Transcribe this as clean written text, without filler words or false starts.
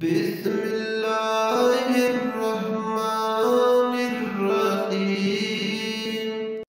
بسم الله الرحمن الرحيم.